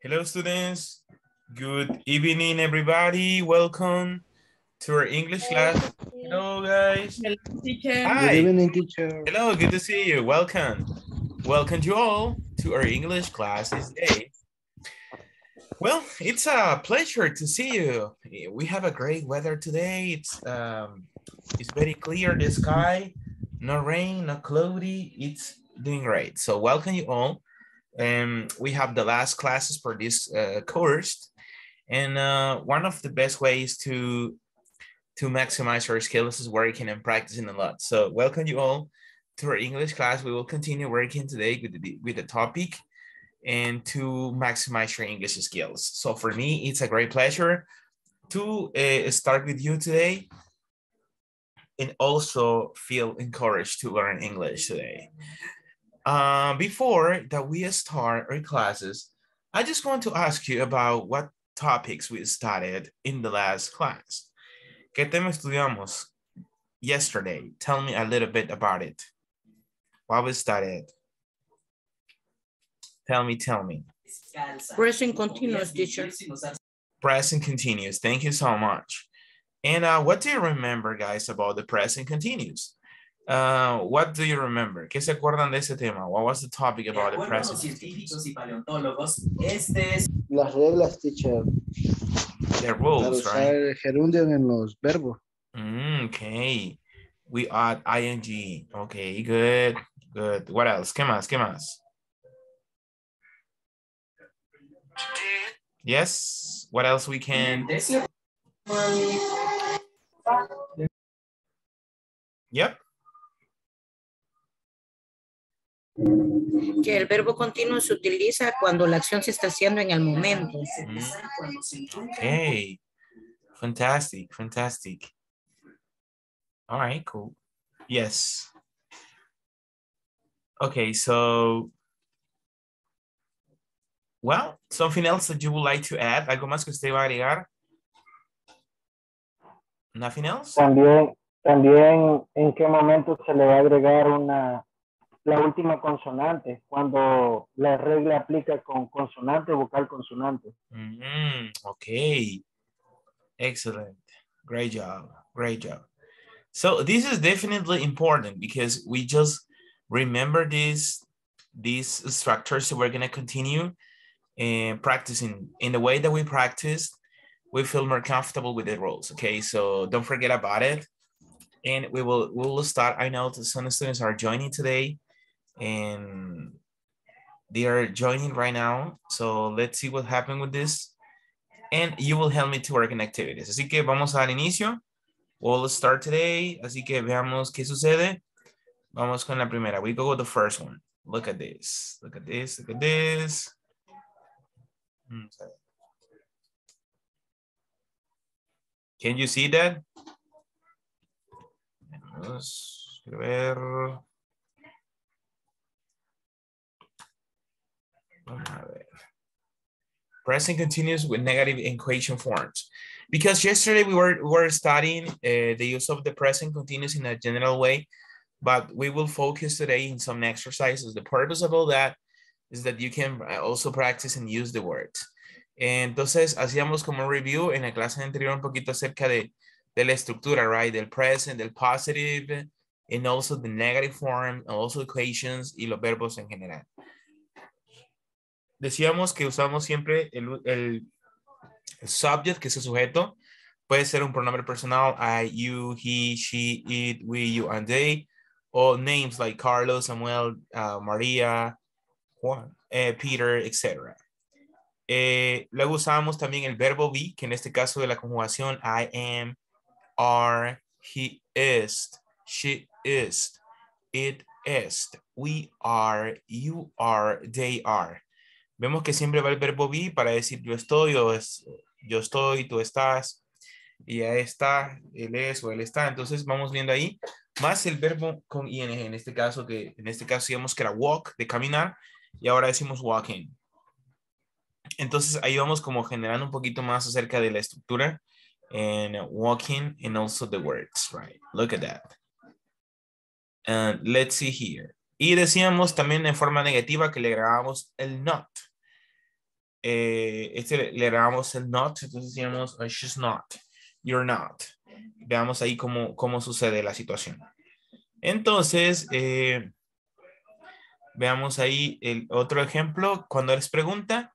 Hello, students. Good evening, everybody. Welcome to our English class. Hello, guys. Hello, teacher. Hi. Good evening, teacher. Hello, good to see you. Welcome. Welcome you all to our English class this day. Well, it's a pleasure to see you. We have a great weather today. It's very clear, the sky, no rain, no cloudy. It's doing great. So welcome you all. We have the last classes for this course. And one of the best ways to maximize our skills is working and practicing a lot. So welcome you all to our English class. We will continue working today with the topic and to maximize your English skills. So for me, it's a great pleasure to start with you today and also feel encouraged to learn English today. Before that we start our classes, I just want to ask you about what topics we studied in the last class. ¿Qué tema estudiamos yesterday? Tell me a little bit about it. What we studied? Tell me. Present continuous, teacher. Present continuous. Thank you so much. And what do you remember, guys, about the present continuous? What do you remember? ¿Qué se acuerdan de ese tema? What was the topic about the present? Las reglas, teacher. The rules, right? Gerundio en los verbos. Okay. We add ing. Okay, good. Good. What else? ¿Qué más? ¿Qué más? Yes. What else we can? Yep. Que el verbo continuo se utiliza cuando la acción se está haciendo en el momento. Okay. Fantastic, fantastic. All right, cool. Yes. Okay, so, well, something else that you would like to add? ¿Algo más que usted va a agregar? Nothing else? También, ¿en qué momento se le va a agregar una... la última consonante, cuando la regla aplica con consonante, vocal, consonante? Okay. Excellent. Great job. Great job. So this is definitely important because we just remember these structures. So we're going to continue practicing. In the way that we practice, we feel more comfortable with the rules. Okay, so don't forget about it. And we will start. I know some students are joining today. And they are joining right now. So let's see what happened with this. And you will help me to work in activities. Así que vamos al inicio. We'll start today. Así que veamos qué sucede. Vamos con la primera. We go with the first one. Look at this. Look at this. Look at this. Can you see that? Vamos a ver. Present continuous with negative equation forms. Because yesterday we were studying the use of the present continuous in a general way, but we will focus today in some exercises. The purpose of all that is that you can also practice and use the words. Entonces, hacíamos como un review en la clase anterior un poquito acerca de la estructura, right? Del present, del positive, and also the negative form, and also equations y los verbos en general. Decíamos que usamos siempre el subject, que es el sujeto. Puede ser un pronombre personal, I, you, he, she, it, we, you, and they. O names like Carlos, Samuel, María, Juan, Peter, etc. Luego usamos también el verbo be, que en este caso de la conjugación, I am, are, he is, she is, it is, we are, you are, they are. Vemos que siempre va el verbo be para decir yo estoy, o es, yo estoy, tú estás, ella está, él es o él está. Entonces vamos viendo ahí, más el verbo con ing, en este caso digamos que era walk, de caminar, y ahora decimos walking. Entonces ahí vamos como generando un poquito más acerca de la estructura, and walking, and also the words, right? Look at that. And let's see here. Y decíamos también en forma negativa que le agregamos el not. le damos el not, entonces decíamos she's not, you're not. Veamos ahí cómo sucede la situación. Entonces, veamos ahí el otro ejemplo. Cuando les pregunta,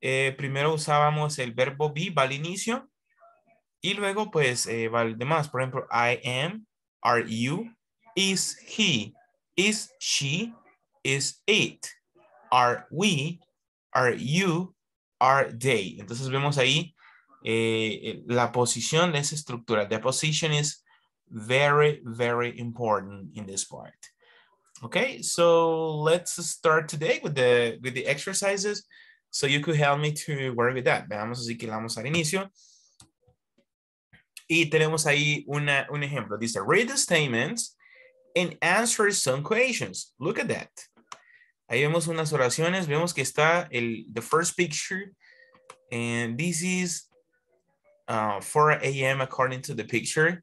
primero usábamos el verbo be, va al inicio, y luego pues va al demás. Por ejemplo, I am, are you, is he, is she, is it, are we, are you, are they. Entonces vemos ahí la posición, esa estructura. The position is very, very important in this part. Okay, so let's start today with the exercises. So you could help me to work with that. Veamos, así que vamos al inicio. Y tenemos ahí un ejemplo. Dice, read the statements and answer some questions. Look at that. Ahí vemos unas oraciones. Vemos que está the first picture. And this is 4 a.m. according to the picture.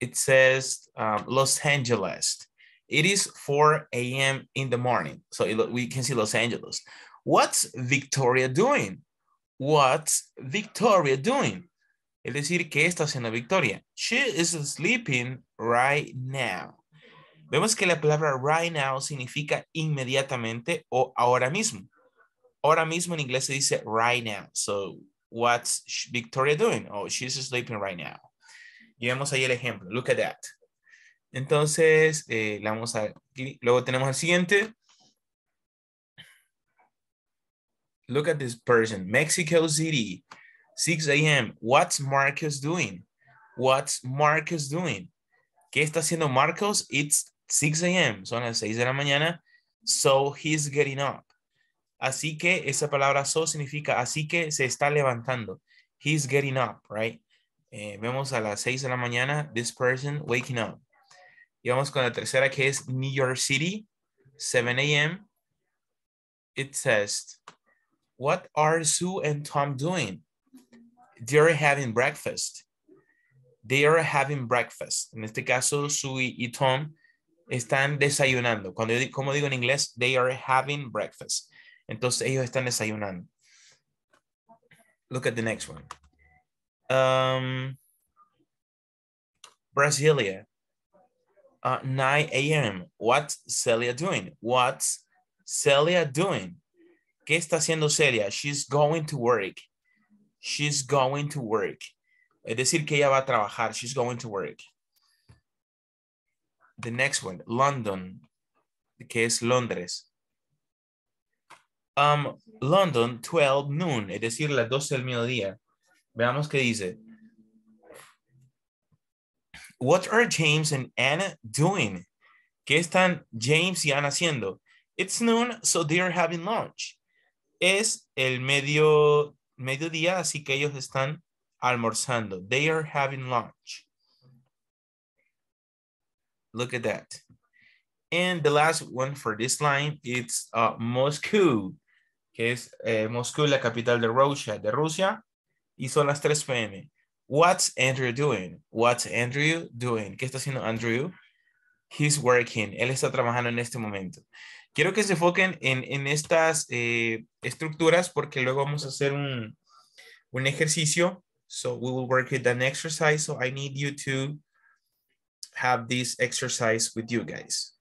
It says Los Angeles. It is 4 a.m. in the morning. So we can see Los Angeles. What's Victoria doing? What's Victoria doing? Es decir, ¿qué está haciendo Victoria? She is sleeping right now. Vemos que la palabra right now significa inmediatamente o ahora mismo. Ahora mismo en inglés se dice right now. So, what's Victoria doing? Oh, she's sleeping right now. Y vemos ahí el ejemplo. Look at that. Entonces, luego tenemos el siguiente. Look at this person. Mexico City, 6 a.m. What's Marcos doing? What's Marcos doing? ¿Qué está haciendo Marcos? It's 6 a.m. Son las 6 de la mañana. So he's getting up. Así que esa palabra so significa así que se está levantando. He's getting up, right? Vemos a las 6 de la mañana, this person waking up. Y vamos con la tercera que es New York City, 7 a.m. It says, what are Sue and Tom doing? They're having breakfast. They are having breakfast. En este caso, Sue y Tom están desayunando. Como digo en inglés, they are having breakfast. Entonces, ellos están desayunando. Look at the next one. Brasilia, 9 a.m. What's Celia doing? What's Celia doing? ¿Qué está haciendo Celia? She's going to work. She's going to work. Es decir, que ella va a trabajar. She's going to work. The next one, London, que es Londres. London, 12 noon, es decir, las 12 del mediodía. Veamos qué dice. What are James and Anna doing? ¿Qué están James y Anna haciendo? It's noon, so they're having lunch. Es el mediodía, así que ellos están almorzando. They are having lunch. Look at that. And the last one for this line, it's Moscow, que es Moscú, la capital de Rusia, y son las 3 p.m. What's Andrew doing? What's Andrew doing? ¿Qué está haciendo Andrew? He's working. Él está trabajando en este momento. Quiero que se enfoquen en estas estructuras porque luego vamos a hacer un ejercicio. So we will work with an exercise. So I need you to have this exercise with you guys.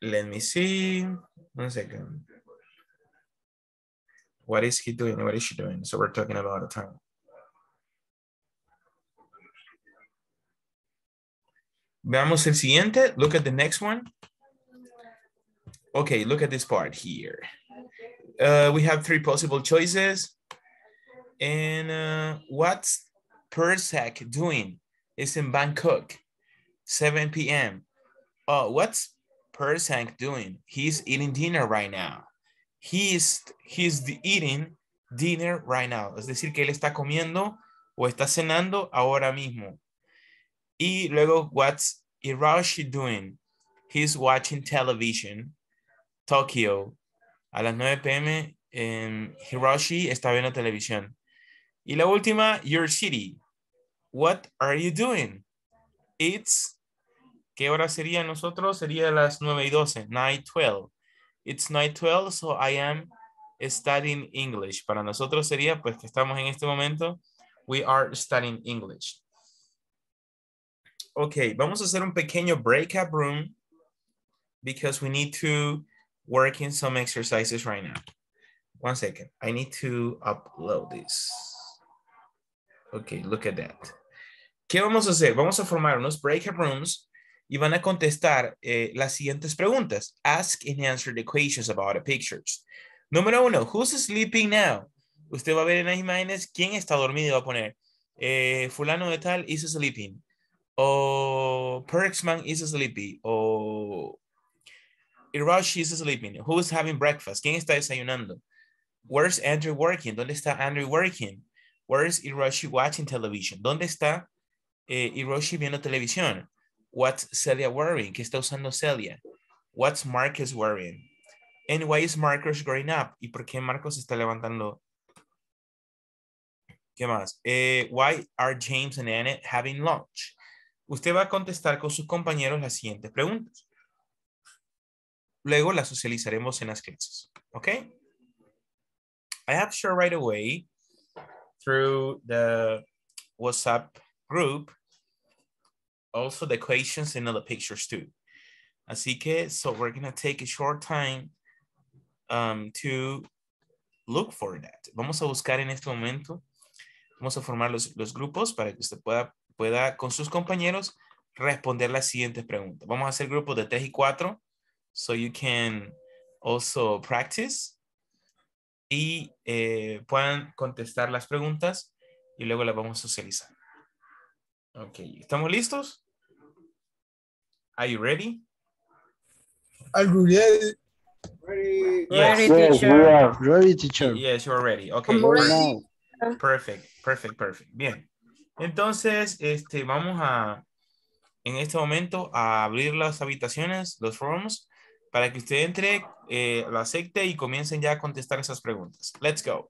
Let me see. One second. What is he doing? What is she doing? So we're talking about the time. Veamos el siguiente. Look at the next one. Okay, look at this part here. We have 3 possible choices. And what's Persank doing? It's in Bangkok, 7 p.m. What's Persank doing? He's eating dinner right now. He's eating dinner right now. Es decir, que él está comiendo o está cenando ahora mismo. Y luego, what's Hiroshi doing? He's watching television. Tokyo. A las 9 p.m. en Hiroshi está viendo televisión. Y la última, your city. What are you doing? It's, ¿qué hora sería nosotros? Sería las 9:12. It's 9:12, so I am studying English. Para nosotros sería pues que estamos en este momento, we are studying English. Okay, vamos a hacer un pequeño breakout room because we need to work in some exercises right now. One second, I need to upload this. Okay, look at that. ¿Qué vamos a hacer? Vamos a formar unos breakout rooms y van a contestar las siguientes preguntas. Ask and answer the questions about the pictures. Número uno, who's sleeping now? Usted va a ver en las imágenes quién está dormido y va a poner fulano de tal is sleeping o Perksman is sleepy o Hiroshi is sleeping. Who's having breakfast? ¿Quién está desayunando? Where's Andrew working? ¿Dónde está Andrew working? Where's Hiroshi watching television? ¿Dónde está Hiroshi viendo televisión? What's Celia wearing? ¿Qué está usando Celia? What's Marcos wearing? And why is Marcos growing up? ¿Y por qué Marcos está levantando? ¿Qué más? Why are James and Anna having lunch? Usted va a contestar con sus compañeros las siguientes preguntas. Luego las socializaremos en las clases. ¿Ok? I have shared right away through the WhatsApp group also the questions and other pictures too. Así que, so we're going to take a short time to look for that. Vamos a buscar en este momento, vamos a formar los grupos para que usted pueda con sus compañeros responder las siguientes preguntas. Vamos a hacer grupos de 3 y 4, so you can also practice y puedan contestar las preguntas y luego las vamos a socializar. Ok, ¿estamos listos? Are you ready? Are you ready? Ready. Yes. Ready, teacher. We are ready, teacher. Yes, you are ready. Okay. Ready. Perfect, perfect, perfect. Bien. Entonces, vamos a, en este momento, a abrir las habitaciones, los forums, para que usted entre, lo acepte y comiencen ya a contestar esas preguntas. Let's go.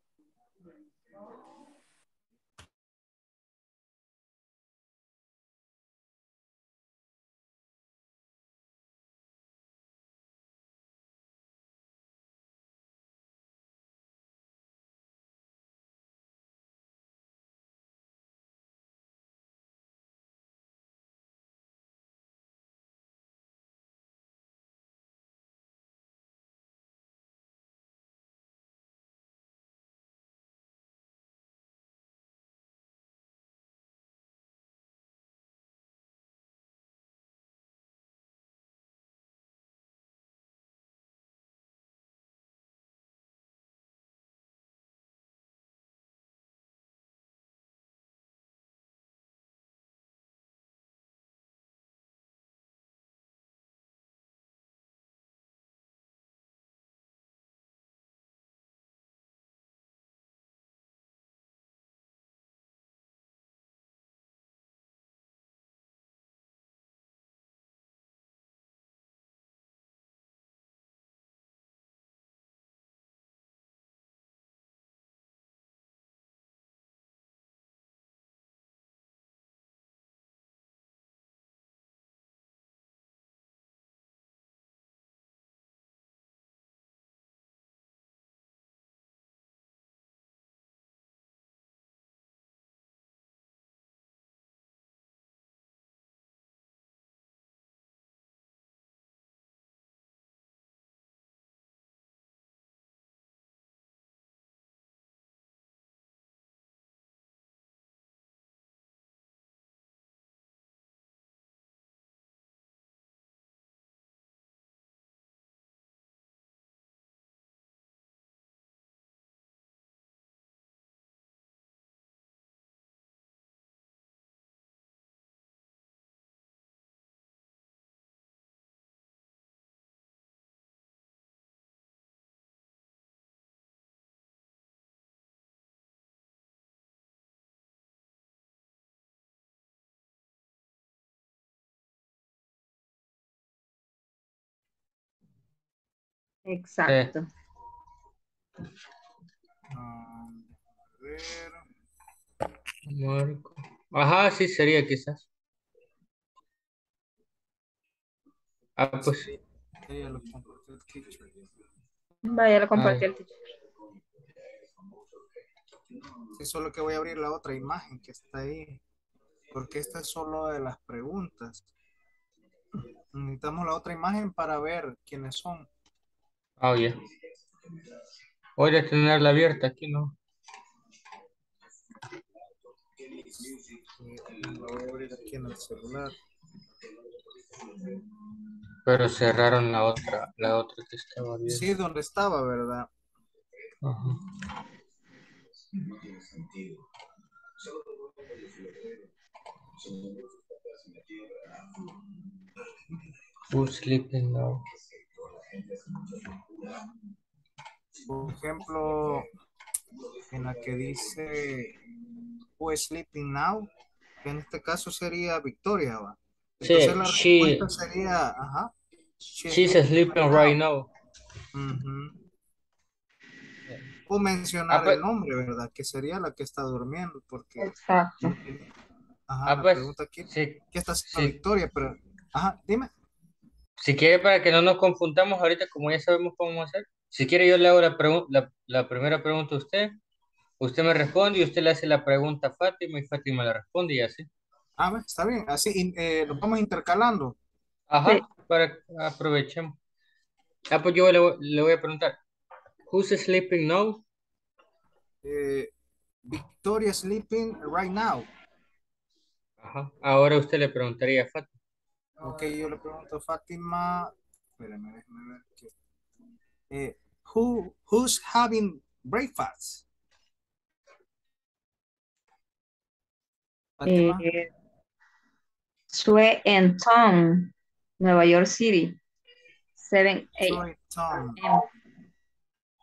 Exacto. A ver. Ajá, sí sería quizás. Ah, pues sí. Vaya, lo compartí el teacher. Sí, solo que voy a abrir la otra imagen que está ahí, porque esta es solo de las preguntas. Necesitamos la otra imagen para ver quiénes son. Oh, yeah. Voy a tenerla abierta aquí, ¿no? La voy a abrir aquí en el celular. Pero cerraron la otra que estaba abierta. Sí, donde estaba, ¿verdad? Ajá. No tiene sentido. Solo por el florero. Somos los papás en la tierra. Who's sleeping now? Por ejemplo, en la que dice who's sleeping now, que en este caso sería Victoria, ¿va? Entonces sí, la respuesta sería, ajá. She's sleeping right now. Uh-huh. O mencionar el nombre, ¿verdad? Que sería la que está durmiendo, porque... Exacto. Ajá, la pregunta aquí, sí, ¿qué está haciendo Victoria? Pero, ajá, dime. Si quiere, para que no nos confundamos ahorita, como ya sabemos cómo hacer, si quiere yo le hago la primera pregunta a usted, usted me responde y usted le hace la pregunta a Fátima y Fátima la responde y así. Ah, está bien, así lo vamos intercalando. Ajá, sí, para aprovechemos. Ah, pues yo le voy a preguntar. Who's sleeping now? Victoria sleeping right now. Ajá. Ahora usted le preguntaría a Fátima. Ok, yo le pregunto a Fátima. Espérame, déjame ver aquí. Who's having breakfast? Fátima. Sue and Tom, Nueva York City. 7-8.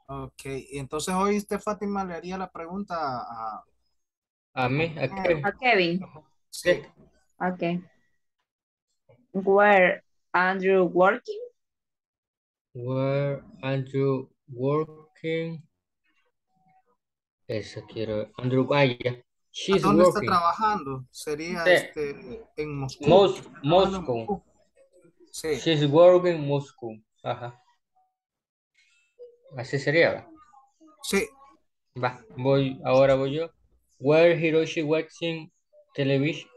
Ok, y entonces hoy Fátima le haría la pregunta a... ¿A mí? ¿A Kevin? ¿A Kevin? Sí. Ok. ¿Were Andrew working? ¿Were Andrew working? Eso quiero... Andrew, vaya. ¿A dónde working? Está trabajando? Sería en Moscú. Moscú. Sí. She's working in Moscú. Ajá. Así sería. Sí. Va, ahora voy yo. Where Hiroshi watching television?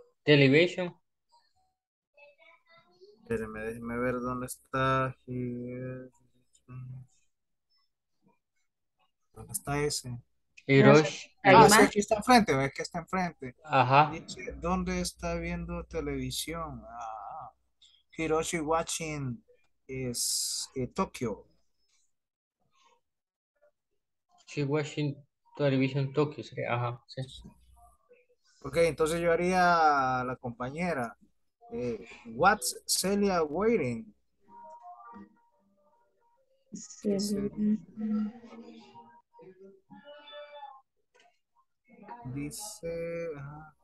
Espérame, déjeme ver dónde está. ¿Dónde está ese? Hiroshi. Ah, sí, aquí está enfrente, ves que está enfrente. Ajá. Dice, ¿dónde está viendo televisión? Ah, Hiroshi watching is Tokyo. She's watching television Tokyo. Ajá, sí. Ok, entonces yo haría a la compañera. What's Celia waiting? Sí. Dice... Ajá.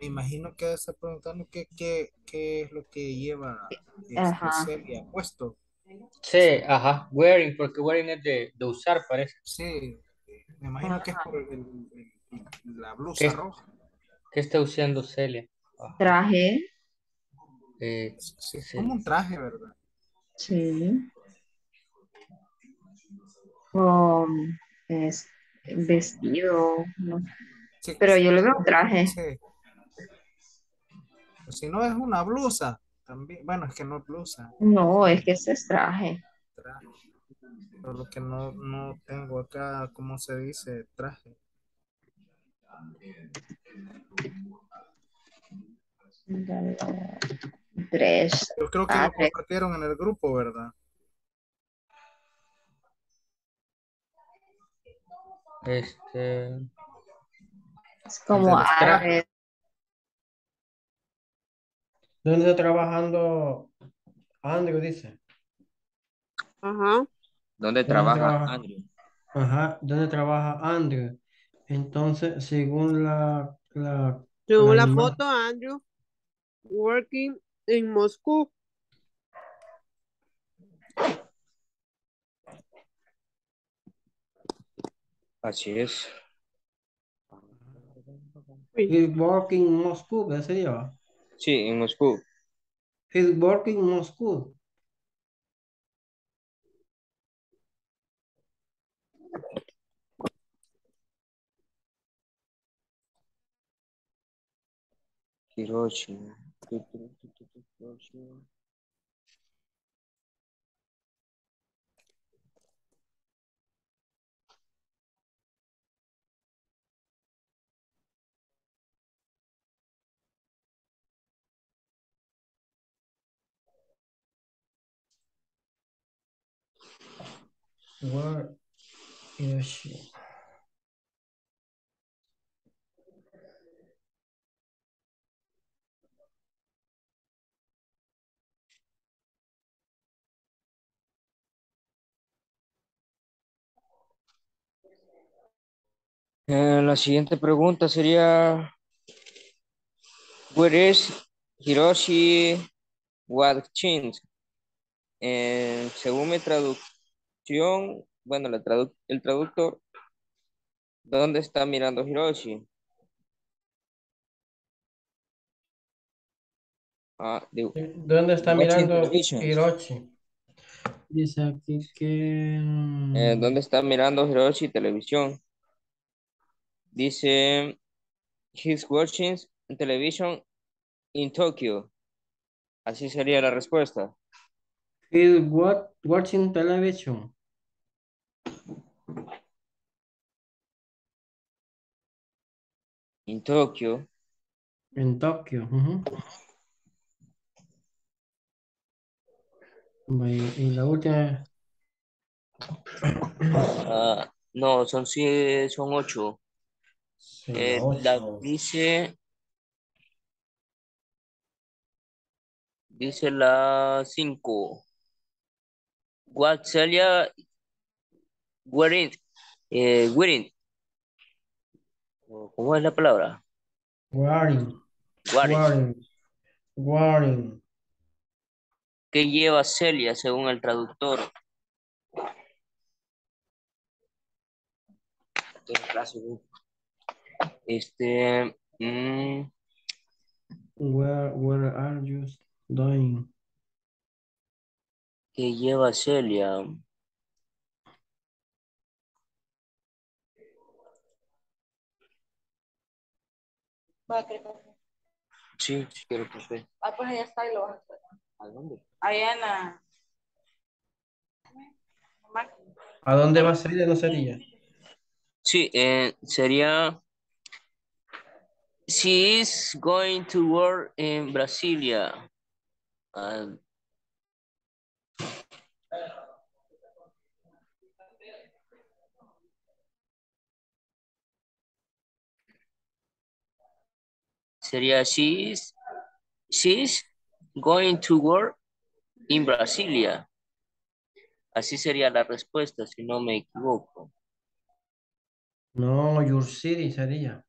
Me imagino que está preguntando qué es lo que lleva Celia puesto. Sí, ajá, wearing, porque wearing es de usar, parece. Sí, me imagino que es por la blusa roja. ¿Qué está usando Celia? Ajá. ¿Traje? Sí, es como un traje, ¿verdad? Sí. Con vestido, ¿no? Sí, pero sí, yo le veo un traje. Sí. Pues si no es una blusa. También, bueno, es que no es blusa. No, es que ese es traje. Traje. Por lo que no tengo acá, ¿cómo se dice? Traje. Dress. Yo creo que lo compartieron en el grupo, ¿verdad? Es como árabe. ¿Dónde está trabajando Andrew, dice? Ajá. ¿Dónde trabaja Andrew? Ajá, ¿dónde trabaja Andrew? Entonces, según la foto, Andrew, working in Moscú. Así es. He's working in Moscú, ¿qué sería? Sí, en Moscú. He's working in Moscú. Hiroshi. Where is she? La siguiente pregunta sería, where is Hiroshi Wadchin? Según mi traducción, bueno, el traductor, ¿dónde está mirando Hiroshi? ¿Dónde está mirando Hiroshi? Dice aquí que... ¿dónde está mirando Hiroshi televisión? Dice, he's watching television in Tokyo. Así sería la respuesta. He's watching television. In Tokyo. In Tokyo. Y la última. No, son 8. Sí, dice la 5. What Celia wearing? ¿Cómo es la palabra? Wearing. ¿Qué lleva Celia según el traductor? Where are you doing? ¿Qué lleva Celia? ¿Va a querer café? Sí, sí quiero café. Ah, pues allá está y lo vas a hacer. ¿A dónde? Allá en la... ¿A dónde va Celia? ¿No sería? Sí, sería... She is going to work in Brasilia. Sería she is going to work in Brasilia. Así sería la respuesta, si no me equivoco. No, your city sería.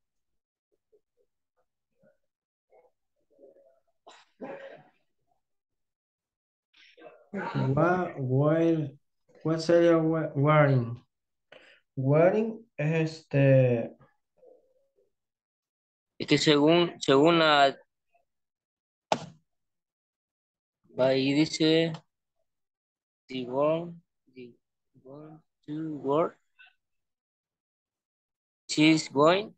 What sería wearing? Wearing es este... Es que según la... Ahí dice... to work. She's going...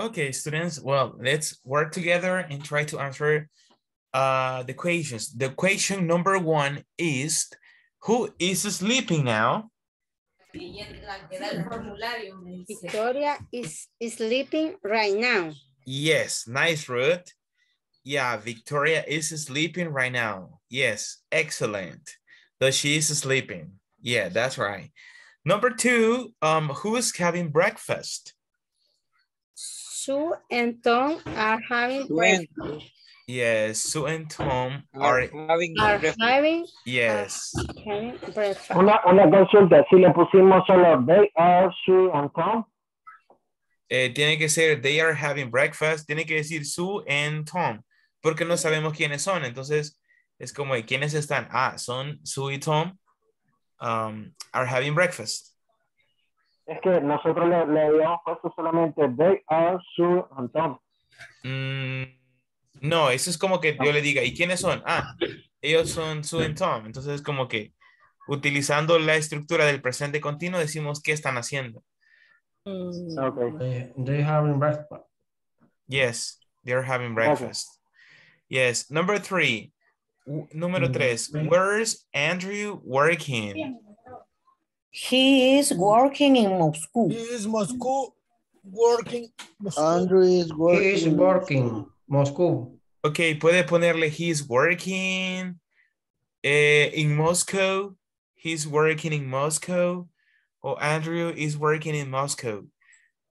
Okay, students, well, let's work together and try to answer the questions. The question number one is, who is sleeping now? Victoria is sleeping right now. Yes, nice, Ruth. Yeah, Victoria is sleeping right now. Yes, excellent. So she is sleeping. Yeah, that's right. Number two, who is having breakfast? Sue and Tom are having breakfast. Yes, Sue and Tom are having breakfast. Una consulta, si le pusimos solo they are, Sue and Tom. Tiene que ser they are having breakfast, tiene que decir Sue and Tom, porque no sabemos quiénes son. Entonces, es como, ¿quiénes están? Ah, son Sue y Tom, are having breakfast. Es que nosotros le habíamos puesto solamente they are, Sue and Tom. No, eso es como que yo le diga, ¿y quiénes son? Ah, ellos son Sue and Tom. Entonces es como que utilizando la estructura del presente continuo decimos qué están haciendo. Okay. They having breakfast. Yes, they're having breakfast. Okay. Yes, number three. Número tres. Where's Andrew working? He is working in Moscow. Andrew is working. He is working. Moscow. Okay, puede ponerle he's working in Moscow. He's working in Moscow. O Andrew is working in Moscow.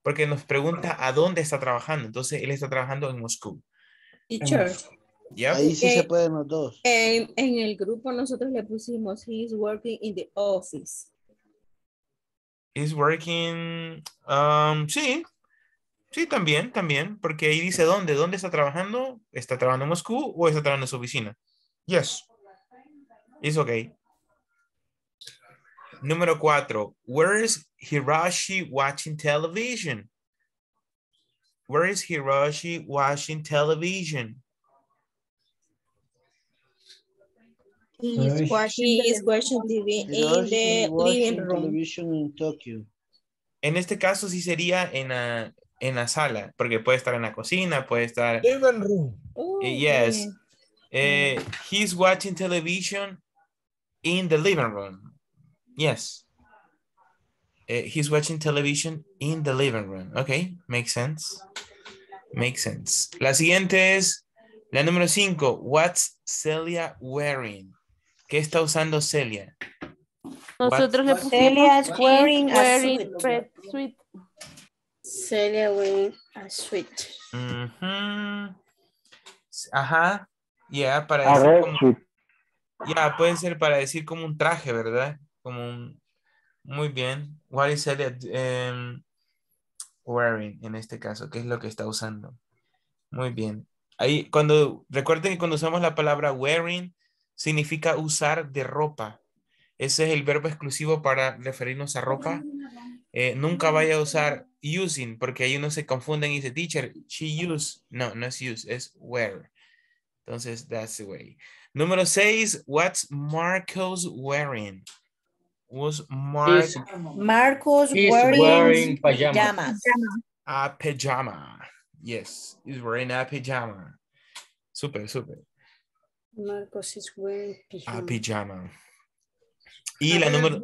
Porque nos pregunta a dónde está trabajando. Entonces él está trabajando en Moscú. Teacher. Yep. Ahí sí se pueden los dos. En el grupo nosotros le pusimos he's working in the office. He's working. Sí. Sí, también, porque ahí dice dónde está trabajando. ¿Está trabajando en Moscú o está trabajando en su oficina? Yes, it's okay. Número 4. Where is Hiroshi watching television? Where is Hiroshi watching television? He is watching TV in the living room. Television in Tokyo. En este caso sí sería en la sala, porque puede estar en la cocina, puede estar... Living room. Yes. He's watching television in the living room. Yes. He's watching television in the living room. Okay, makes sense. Makes sense. La siguiente es la número 5. What's Celia wearing? ¿Qué está usando Celia? Nosotros le pusimos Celia is wearing a suit. Celia wearing a suit. Mm-hmm. Ajá. Yeah, para decir como, yeah, puede ser para decir como un traje, ¿verdad? Como un, muy bien. What is Celia wearing en este caso? ¿Qué es lo que está usando? Muy bien. Ahí cuando recuerden que cuando usamos la palabra wearing significa usar de ropa. Ese es el verbo exclusivo para referirnos a ropa. Nunca vaya a usar using, porque ahí uno se confunden y dice, teacher, she used. No, no es use, es wear. Entonces, that's the way. Número 6, what's Marcos wearing? Was Marcos wearing pajamas. A pajama. Yes, he's wearing a pajama. Super. Marcos is wearing pijama. A pijama. Y la número...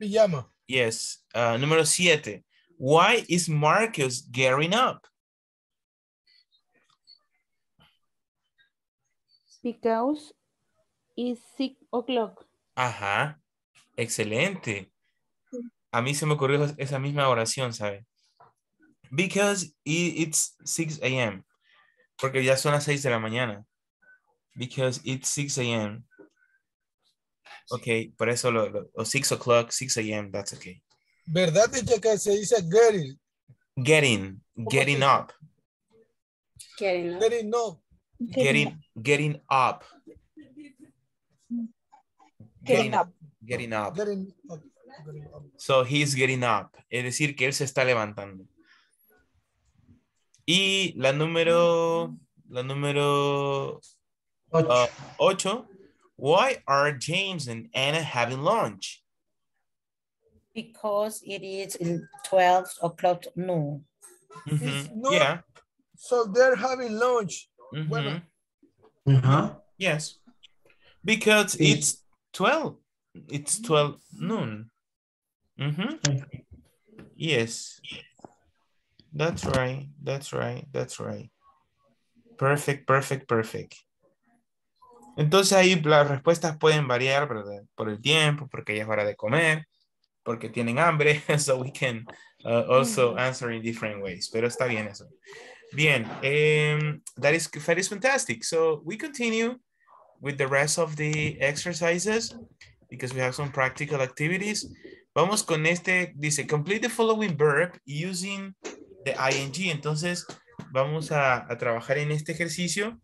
Pijama. Yes. Número 7. Why is Marcos gearing up? Because it's 6 o'clock. Ajá. Excelente. A mí se me ocurrió esa misma oración, ¿sabe? Because it's 6 a.m. Porque ya son las 6 de la mañana. Because it's 6 a.m. Ok, por eso lo 6 o'clock, 6 a.m., that's okay. ¿Verdad, dice que se dice getting? Getting up. Getting up. So he's getting up. Es decir, que él se está levantando. Y la número 8. Why are James and Anna having lunch? Because it is 12 o'clock noon. Mm-hmm. It's not, yeah. So they're having lunch. Mm-hmm. Well, uh-huh. Yes. Because it's 12. It's 12 noon. Mm-hmm. Yes. That's right. That's right. That's right. Perfect, perfect, perfect. Entonces ahí las respuestas pueden variar, ¿verdad? Por el tiempo, porque ya es hora de comer, porque tienen hambre. So we can also answer in different ways. Pero está bien eso. Bien. That is fantastic. So we continue with the rest of the exercises because we have some practical activities. Vamos con este. Dice, complete the following verb using the ing. Entonces, vamos a trabajar en este ejercicio.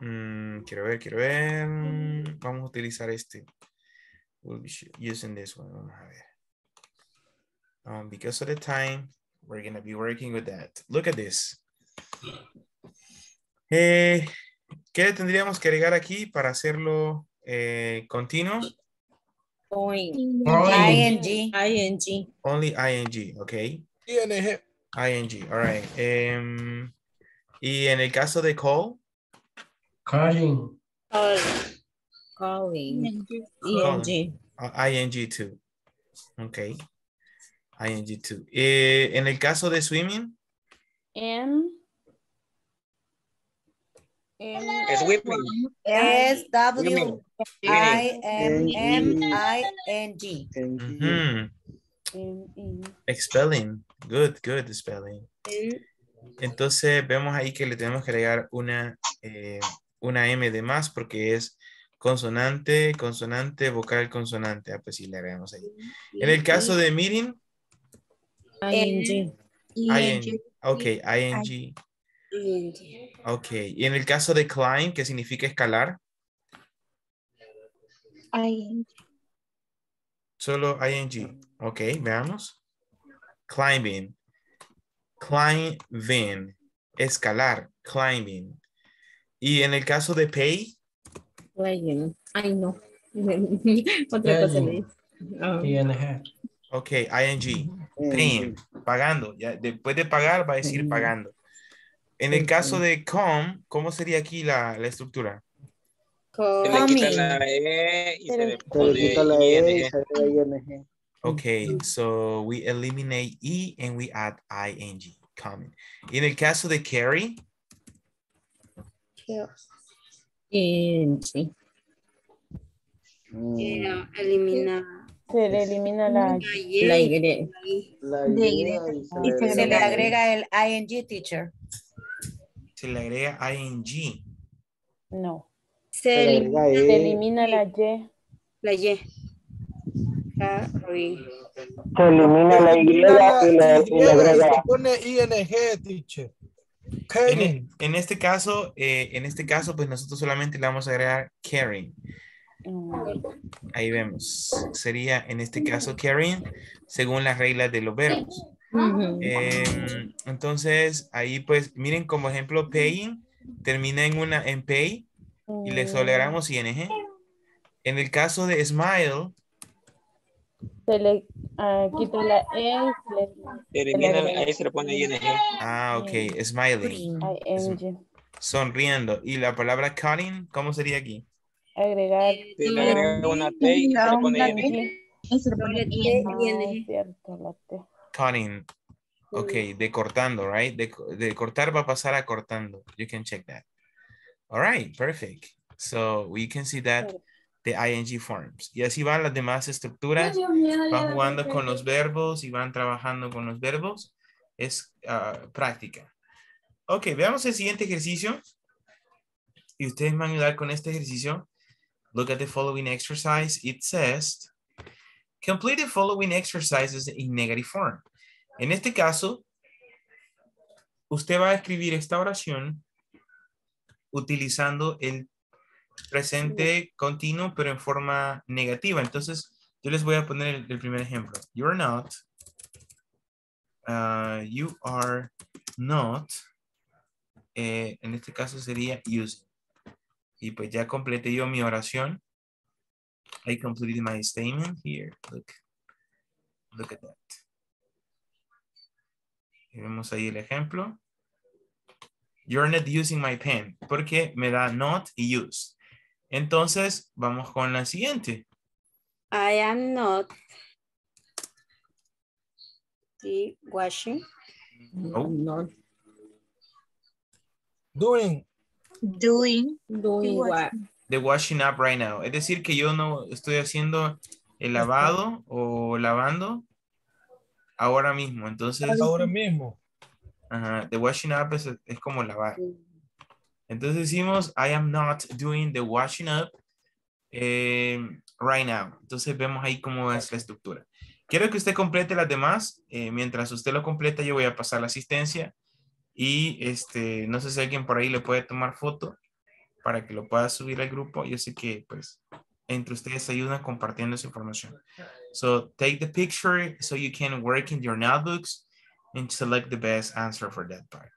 Quiero ver. Vamos a utilizar este. We'll be using this one. Vamos a ver. Because of the time, we're going to be working with that. Look at this. ¿Qué tendríamos que agregar aquí para hacerlo continuo? Ing. Ing. Only ing, okay. Ing, all right. Y en el caso de call. Calling. Ing. Ing too. Okay. Ing too. En el caso de swimming. Swimming. SWIMMING. Spelling. Good spelling. Entonces vemos ahí que le tenemos que agregar una M de más porque es consonante, consonante, vocal, consonante. Ah, pues sí, le agregamos ahí. En el caso de meeting. ING. Ok, ING. Ok, y en el caso de climb, ¿qué significa escalar? ING. Solo ING. Ok, veamos. Climbing. Climbing. Escalar. Climbing. Y en el caso de pay. Playing. Ay, no. Otra cosa le dice. Ok, ING. Paying. Pagando. Ya, después de pagar, va a decir pagando. En el caso de come, ¿cómo sería aquí la estructura? Se le quita la E y se le pone ING. Okay, so we eliminate E and we add ING, coming. En el caso de carry. ING. Se le elimina la Y. Y se le agrega el ING, teacher. Se le agrega ING. No. Se elimina la Y. La Y. Se elimina la Y y le agrega. Se pone ING, teacher. En este caso, pues nosotros solamente le vamos a agregar carrying. Ahí vemos. Sería, en este caso, carrying, según las reglas de los verbos. Entonces ahí pues miren como ejemplo paying termina en pay y le agregamos ing. En el caso de smile se le quita la e ahí se le pone ing. Ah, ok, smiling, sonriendo. Y la palabra cutting, ¿cómo sería aquí? Agregar, se le agrega una t y se le pone ing. Se le pone ing. Cutting. Okay, de cortando, right? De cortar va a pasar a cortando. You can check that. All right, perfect. So we can see that the ing forms. Y así van las demás estructuras. Van jugando con los verbos y van trabajando con los verbos. Es práctica. Ok, veamos el siguiente ejercicio. Y ustedes me van a ayudar con este ejercicio. Look at the following exercise. It says... Complete the following exercises in negative form. En este caso, usted va a escribir esta oración utilizando el presente continuo, pero en forma negativa. Entonces, yo les voy a poner el primer ejemplo. You are not. En este caso sería using. Y pues ya completé yo mi oración. I completed my statement here. Look at that. Y vemos ahí el ejemplo. You're not using my pen. Porque me da not y use. Entonces, vamos con la siguiente. I am not washing. Oh. Not. Doing what? The washing up right now. Es decir, que yo no estoy haciendo el lavado o lavando ahora mismo. Entonces. Ahora mismo. Ajá. The washing up es como lavar. Entonces decimos, I am not doing the washing up right now. Entonces vemos ahí cómo es la estructura. Quiero que usted complete las demás. Mientras usted lo completa, yo voy a pasar la asistencia. Y no sé si alguien por ahí le puede tomar foto para que lo pueda subir al grupo. Yo sé que, pues, entre ustedes ayudan compartiendo esa información. So, take the picture so you can work in your notebooks and select the best answer for that part.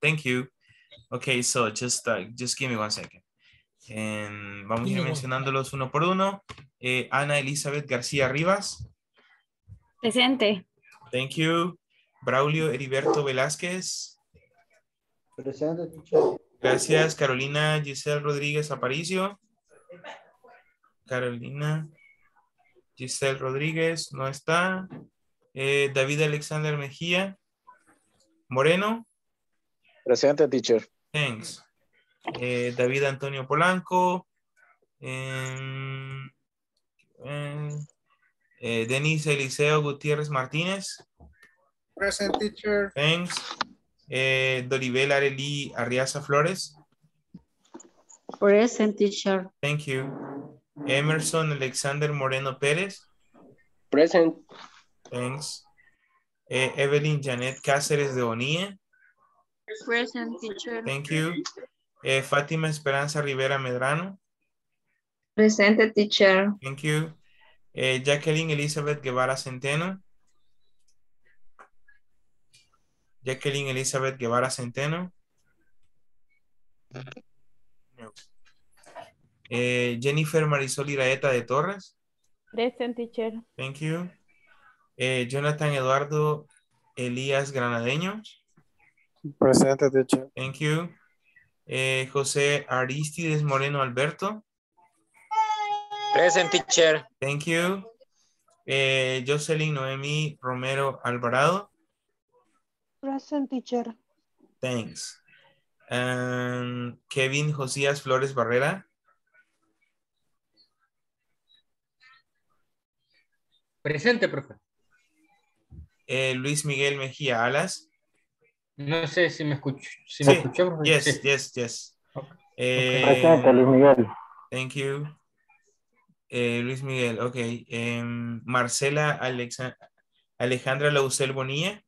Thank you. Okay, so just give me one second. Vamos a ir mencionándolos uno por uno. Ana Elizabeth García Rivas. Presente. Thank you. Braulio Heriberto Velázquez. Presente. Gracias. Carolina Giselle Rodríguez Aparicio. Carolina Giselle Rodríguez no está. David Alexander Mejía Moreno. Presente, teacher. Thanks. David Antonio Polanco, Denis Eliseo Gutierrez Martinez. Present, teacher. Thanks. Doribel Arely Arriaza Flores. Present, teacher. Thank you. Emerson Alexander Moreno Perez. Present. Thanks. Evelyn Janet Cáceres de Bonilla. Present, teacher. Thank you. Fátima Esperanza Rivera Medrano. Presente, teacher. Thank you. Jacqueline Elizabeth Guevara Centeno. Jacqueline Elizabeth Guevara Centeno. No. Jennifer Marisol Iraeta de Torres. Present, teacher. Thank you. Jonathan Eduardo Elías Granadeño. Presente, teacher. Thank you. José Aristides Moreno Alberto. Present, teacher. Thank you. Jocelyn Noemi Romero Alvarado. Present, teacher. Thanks. Kevin Josías Flores Barrera. Presente, profe. Luis Miguel Mejía Alas. No sé si me escucho. Si sí. Me escuchó, yes, sí. Yes. Okay. Presente, Luis Miguel. Thank you. Luis Miguel, ok. Marcela Alejandra Lausel Bonilla.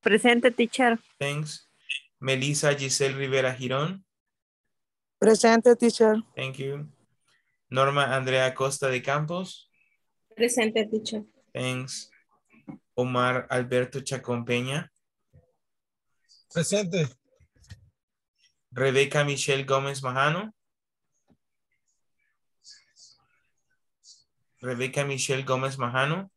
Presente, teacher. Thanks. Melissa Giselle Rivera Girón. Presente, teacher. Thank you. Norma Andrea Costa de Campos. Presente, teacher. Thanks. Omar Alberto Chacón Peña. Presente. Rebeca Michelle Gómez Majano. Rebeca Michelle Gómez Majano.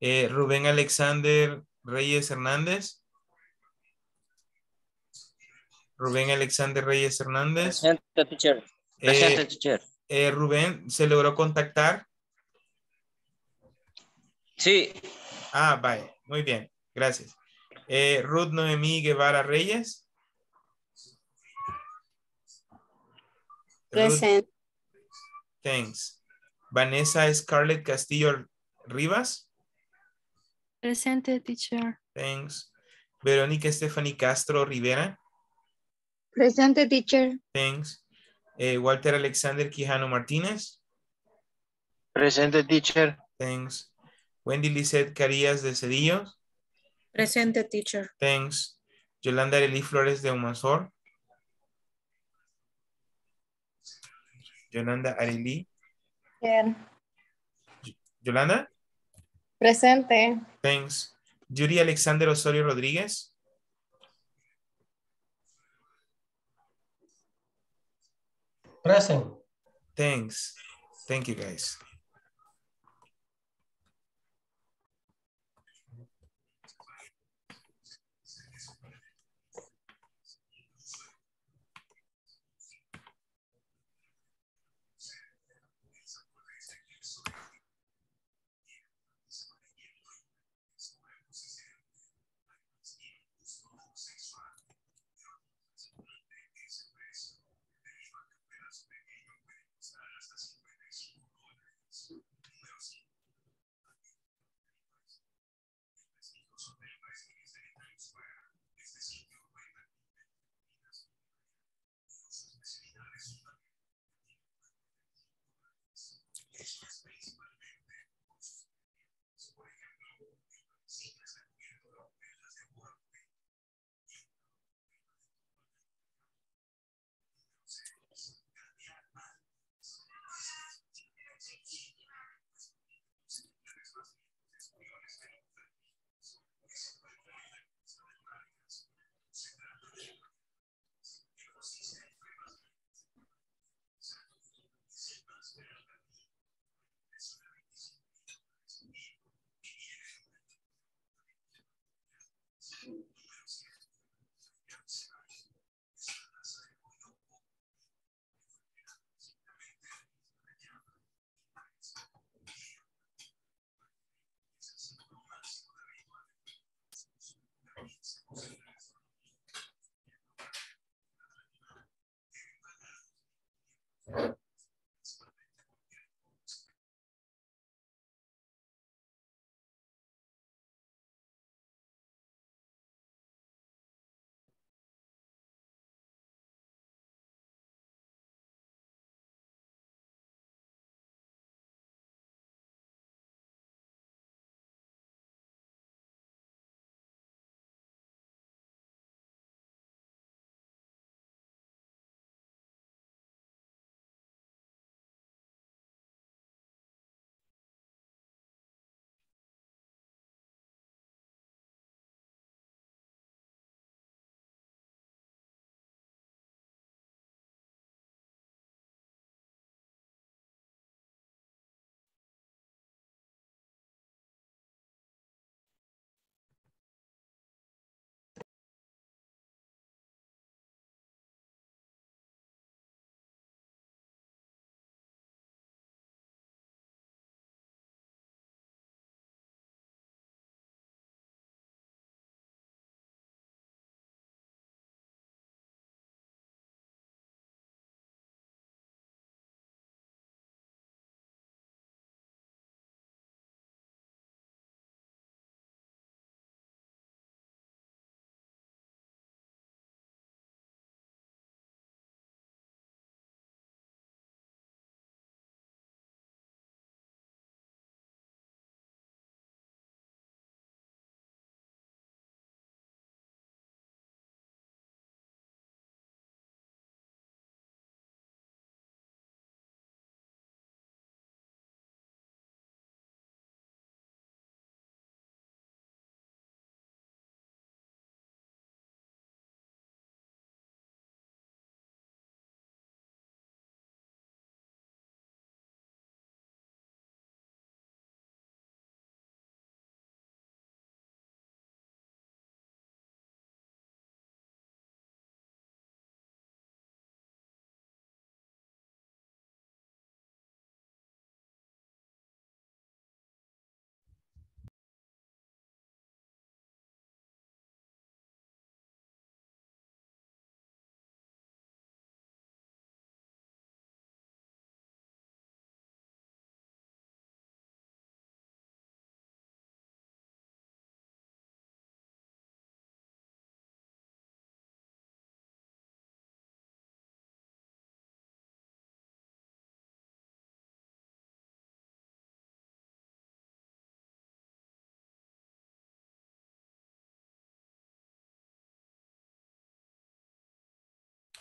Rubén Alexander Reyes Hernández. Rubén Alexander Reyes Hernández. Presente, teacher. Presente, teacher. Rubén, ¿se logró contactar? Sí. Ah, vale. Muy bien. Gracias. Ruth Noemí Guevara Reyes. Present. Thanks. Vanessa Scarlett Castillo Rivas. Presente, teacher. Thanks. Verónica Stephanie Castro Rivera. Presente, teacher. Thanks. Walter Alexander Quijano Martínez. Presente, teacher. Thanks. Wendy Lizeth Carías de Cedillos. Presente, teacher. Thanks. Yolanda Arely Flores de Humasor. Yolanda Arely. Bien. Yolanda. Presente. Thanks. Yuri Alexander Osorio Rodríguez. Present. Thanks. Thank you, guys.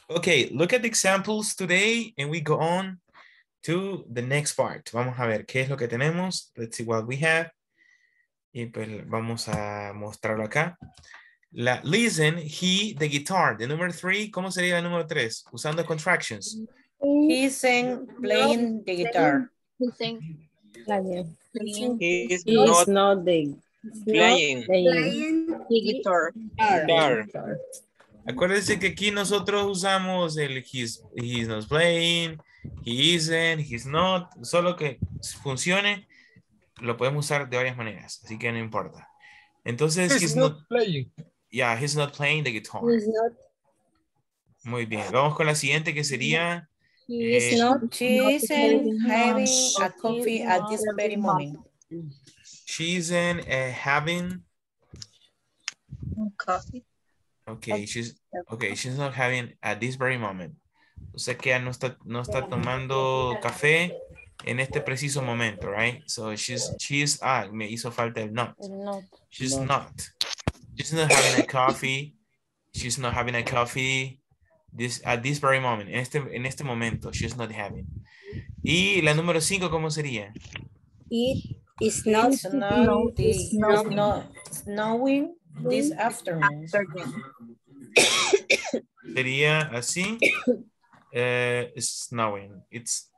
Okay, look at the examples today and we go on to the next part. Vamos a ver qué es lo que tenemos. Let's see what we have. Y pues vamos a mostrarlo acá. La listen, he, the guitar. The number 3, ¿cómo sería el número 3? Usando contractions. He sang playing the guitar. He's not playing the guitar. Acuérdense que aquí nosotros usamos el he's not playing, he isn't, he's not. Solo que funcione, lo podemos usar de varias maneras. Así que no importa. Entonces, he's not playing. Yeah, he's not playing the guitar. He's not. Muy bien. Vamos con la siguiente que sería... She isn't having a coffee at this very moment. She isn't having... coffee. Okay, she's not having at this very moment. O sea que no está tomando café en este preciso momento, right? So she's me hizo falta el not. She's not having a coffee. She's not having a coffee at this very moment. En este momento, she's not having. Y la número 5, ¿cómo sería? It's not snowing. This afternoon. Sería así. Snowing. It's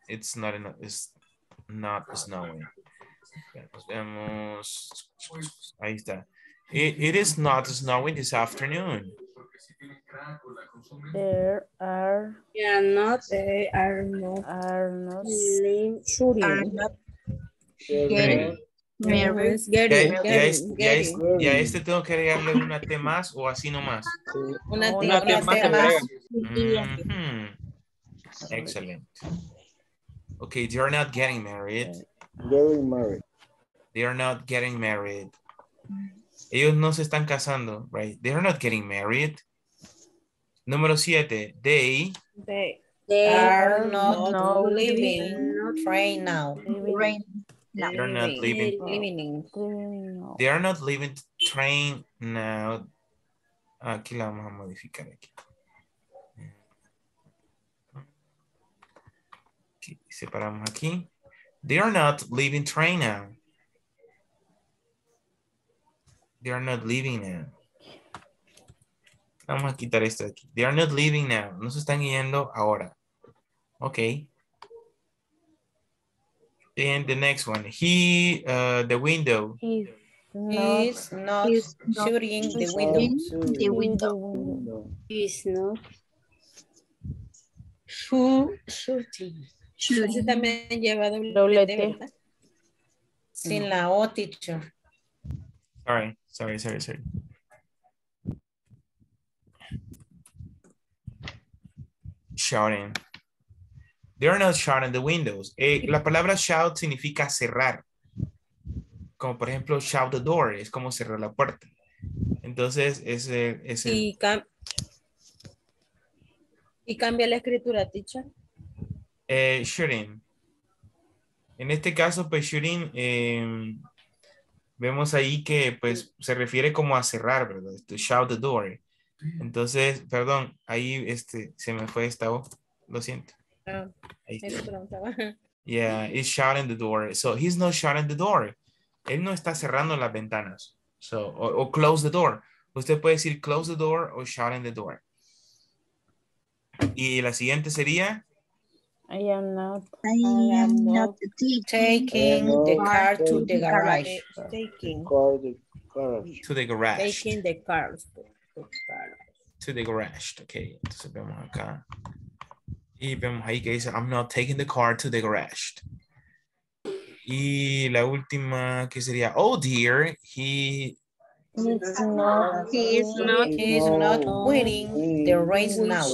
not snowing. Pues vemos. Ahí está. It is not snowing this afternoon. They are not shooting. Y a este tengo que agregarle una T más o así nomás. Una T más. Excellent. Okay, they are not getting married. They are not getting married. Ellos no se están casando, right? They are not getting married. Número 7. They are not leaving train now. Aquí la vamos a modificar aquí. Separamos aquí. They are not leaving train now. They are not leaving now. Vamos a quitar esto de aquí. They are not leaving now. No se están yendo ahora. Ok. And the next one, the window. He's not shooting the window. También lleva doble T. Sin la O, teacher. Sorry. Shouting. They are not shouting the windows. La palabra shout significa cerrar. Como por ejemplo, shout the door. Es como cerrar la puerta. Entonces, ese. ¿Y cambia la escritura, teacher? Shooting. En este caso, pues shooting, vemos ahí que pues se refiere como a cerrar, ¿verdad? To shout the door. Entonces, perdón, ahí se me fue esta voz. Lo siento. Yeah, he's shouting the door. So he's not shouting the door. Él no está cerrando las ventanas. So, o close the door. Usted puede decir close the door o shouting the door. Y la siguiente sería. I am not taking the car to the garage. Okay, entonces vemos acá. Y vemos ahí que dice, I'm not taking the car to the garage. Y la última que sería, oh dear, he is not winning the race now.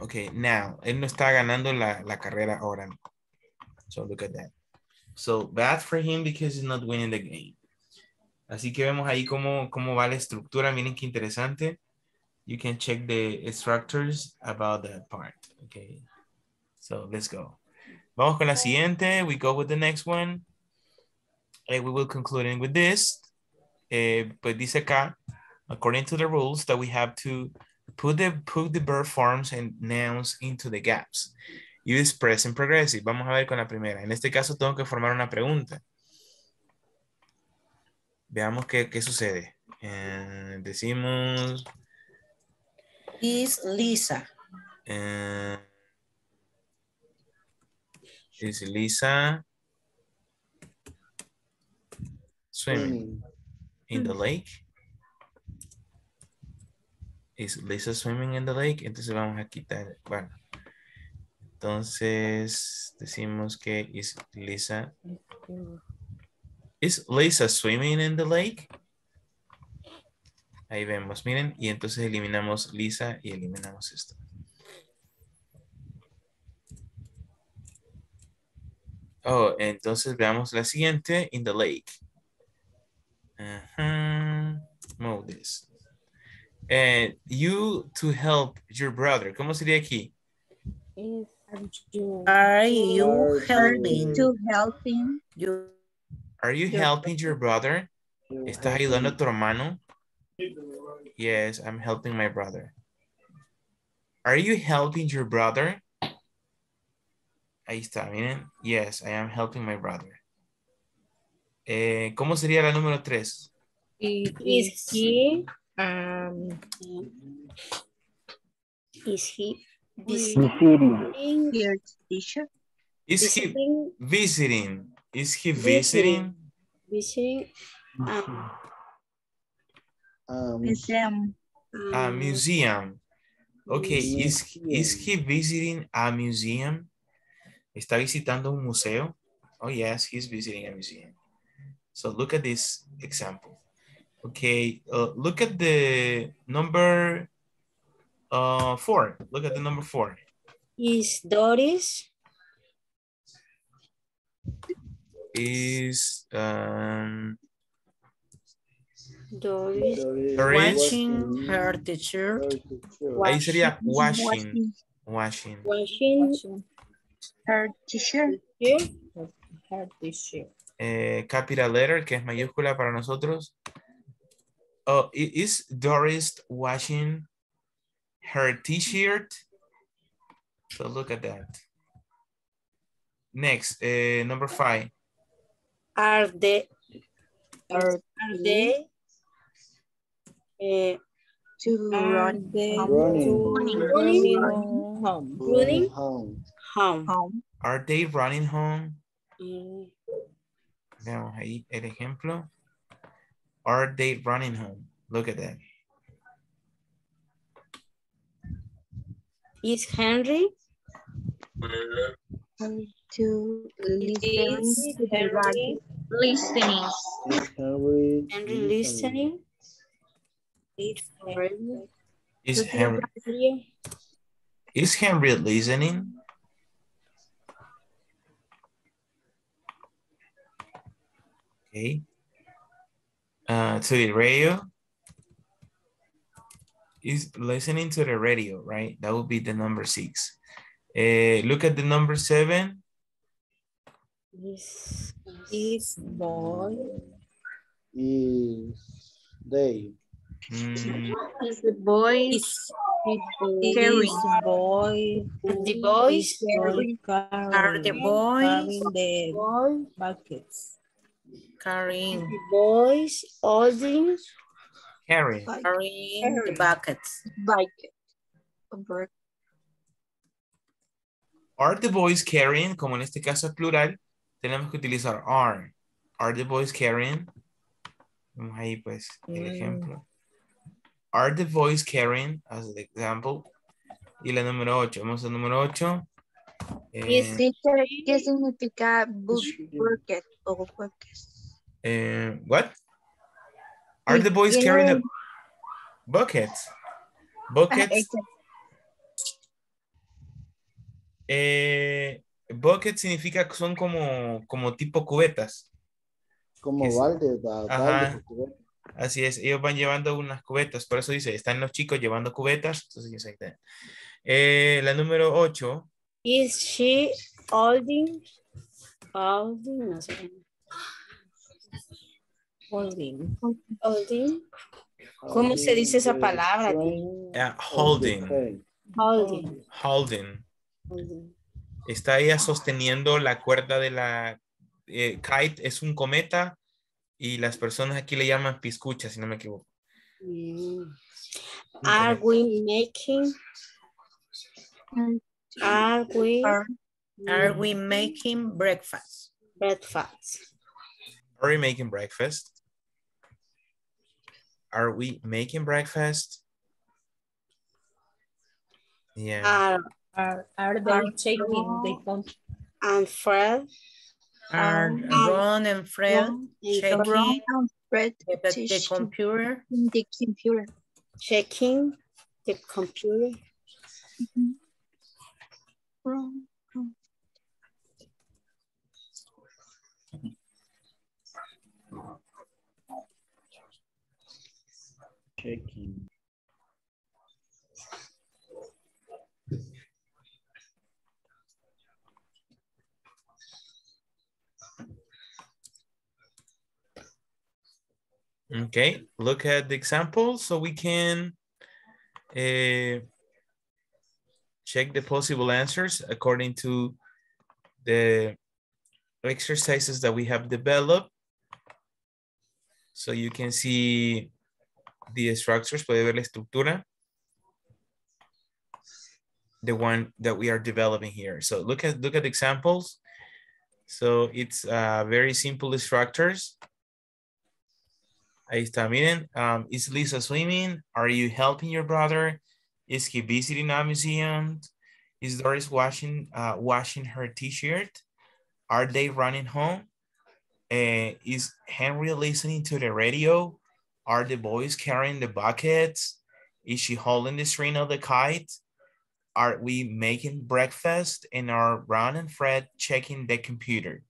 Okay, now. Él no está ganando la carrera ahora. So look at that. So bad for him because he's not winning the game. Así que vemos ahí cómo va la estructura. Miren qué interesante. You can check the structures about that part. Okay. So let's go. Vamos con la siguiente. We go with the next one. And we will conclude in with this. Pues dice acá, according to the rules, that we have to put the verb forms and nouns into the gaps. Use present progressive. Vamos a ver con la primera. En este caso tengo que formar una pregunta. Veamos qué sucede. Decimos... Is Lisa. And is Lisa swimming in the lake? Is Lisa swimming in the lake? Entonces vamos a quitar, bueno. Entonces decimos que is Lisa swimming in the lake? Ahí vemos, miren, y entonces eliminamos Lisa y eliminamos esto. Oh, entonces veamos la siguiente, in the lake. Move this. You to help your brother. ¿Cómo sería aquí? Are you helping your brother? ¿Estás ayudando a tu hermano? Yes, I'm helping my brother. Are you helping your brother? Ahí está, miren. Yes, I am helping my brother. ¿Cómo sería la número 3? Is he visiting a museum? Okay, is he visiting a museum? ¿Está visitando un museo? Oh yes, he's visiting a museum. So look at this example. Okay, look at the number 4. Look at the number 4. Is Doris watching her teacher? Ahí sería washing. Her t-shirt. Her t-shirt. Capital letter, que es mayúscula para nosotros. Oh, is Doris washing her t-shirt? So look at that. Next, number 5. Are they running home? Are they running home? Veamos ahí el ejemplo. Are they running home? Look at that. Is Henry? Is Henry listening? Is Henry listening? Okay. To the radio. Is listening to the radio, right? That would be the number 6. Look at the number 7. Are the boys carrying the buckets? Are the boys carrying, como en este caso es plural, tenemos que utilizar are. Are the boys carrying? Vamos ahí pues el ejemplo. Are the boys carrying, as an example. Y la número 8, vamos al número 8. ¿Qué significa bucket o buckets? What? Are the boys carrying a bucket? Buckets. Bucket significa que son como tipo cubetas. Como balde. Ajá. Así es, ellos van llevando unas cubetas, por eso dice, están los chicos llevando cubetas. Entonces, ahí la número 8. Is she holding? ¿Cómo se dice esa palabra? Holding. Está ella sosteniendo la cuerda de la kite, es un cometa. Y las personas aquí le llaman piscucha, si no me equivoco. Are we making Are we making breakfast? Are we making breakfast? Are we making breakfast? Yeah. Are they checking the phone? And Fred. Are Ron and Fred checking the computer? Checking the computer. Checking. Okay, look at the example so we can check the possible answers according to the exercises that we have developed. So you can see the structures, puede ver la estructura, the one that we are developing here. So look at examples. So it's very simple structures. Ahí está, miren. Is Lisa swimming? Are you helping your brother? Is he visiting a museum? Is Doris washing her t-shirt? Are they running home? Is Henry listening to the radio? Are the boys carrying the buckets? Is she holding the string of the kite? Are we making breakfast? And are Ron and Fred checking the computer?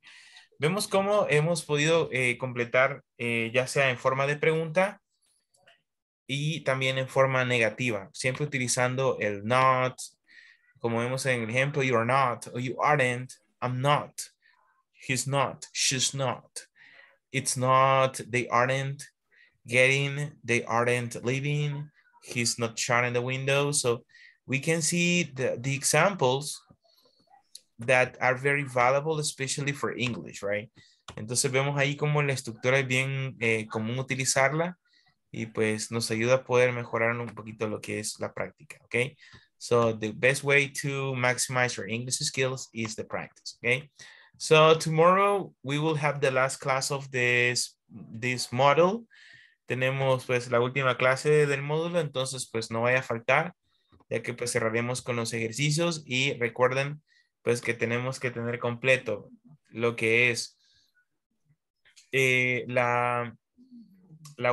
Vemos cómo hemos podido completar ya sea en forma de pregunta y también en forma negativa, siempre utilizando el not, como vemos en el ejemplo, you are not, or you aren't, I'm not, he's not, she's not, it's not, they aren't getting, they aren't leaving, he's not shutting the window. So we can see the examples that are very valuable, especially for English, right? Entonces vemos ahí como la estructura es bien común utilizarla y pues nos ayuda a poder mejorar un poquito lo que es la práctica, okay? So the best way to maximize your English skills is the practice, okay? So tomorrow we will have the last class of this model. Tenemos pues la última clase del módulo, entonces pues no vaya a faltar, ya que pues cerraremos con los ejercicios y recuerden pues que tenemos que tener completo lo que es la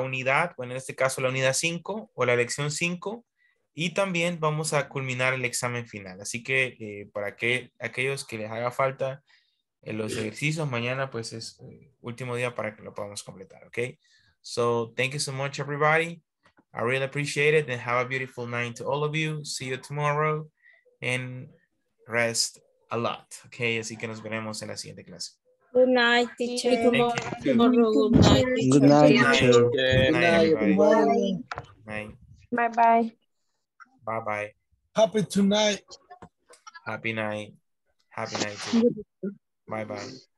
unidad, bueno, en este caso la unidad 5 o la lección 5, y también vamos a culminar el examen final. Así que para que aquellos que les haga falta los ejercicios, mañana pues es último día para que lo podamos completar, ¿ok? So thank you so much everybody. I really appreciate it and have a beautiful night to all of you. See you tomorrow and rest a lot, okay? Así que nos veremos en la siguiente clase. Good night, teacher. Good night, teacher. Good night, everybody. Bye-bye. Bye-bye. Happy tonight. Happy night. Happy night. Bye-bye.